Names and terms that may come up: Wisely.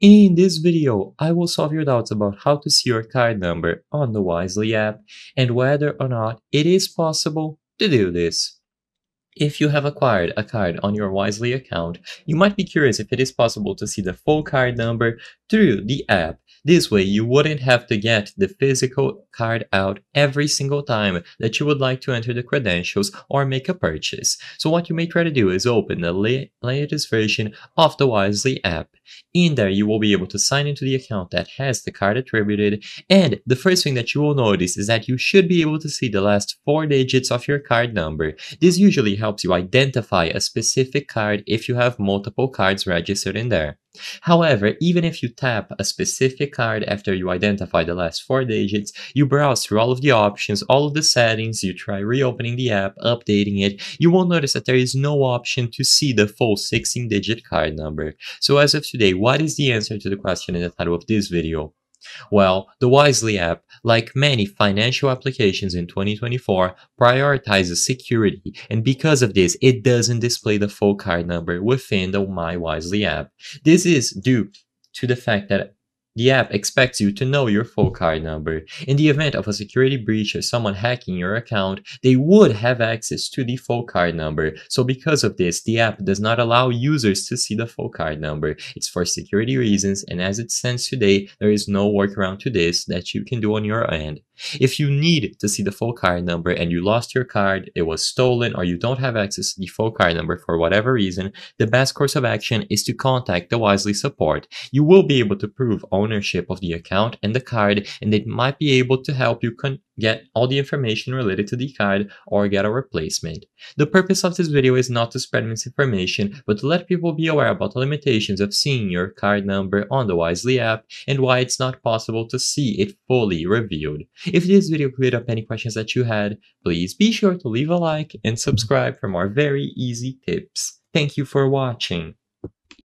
In this video, I will solve your doubts about how to see your card number on the Wisely app and whether or not it is possible to do this. If you have acquired a card on your Wisely account, you might be curious if it is possible to see the full card number through the app. This way, you wouldn't have to get the physical card out every single time that you would like to enter the credentials or make a purchase. So what you may try to do is open the latest version of the Wisely app. In there, you will be able to sign into the account that has the card attributed. And the first thing that you will notice is that you should be able to see the last 4 digits of your card number. This usually helps you identify a specific card if you have multiple cards registered in there. However, even if you tap a specific card after you identify the last 4 digits, you browse through all of the options, all of the settings, you try reopening the app, updating it, you won't notice that there is no option to see the full 16-digit card number. So as of today, what is the answer to the question in the title of this video? Well, the Wisely app, like many financial applications in 2024, prioritizes security, and because of this, it doesn't display the full card number within the My Wisely app. This is due to the fact that the app expects you to know your full card number. In the event of a security breach or someone hacking your account, they would have access to the full card number. So because of this, the app does not allow users to see the full card number. It's for security reasons, and as it stands today, there is no workaround to this that you can do on your end. If you need to see the full card number and you lost your card, it was stolen, or you don't have access to the full card number for whatever reason, the best course of action is to contact the Wisely support. You will be able to prove ownership of the account and the card, and it might be able to help you get all the information related to the card or get a replacement. The purpose of this video is not to spread misinformation, but to let people be aware about the limitations of seeing your card number on the Wisely app and why it's not possible to see it fully revealed. If this video cleared up any questions that you had, please be sure to leave a like and subscribe for more very easy tips. Thank you for watching.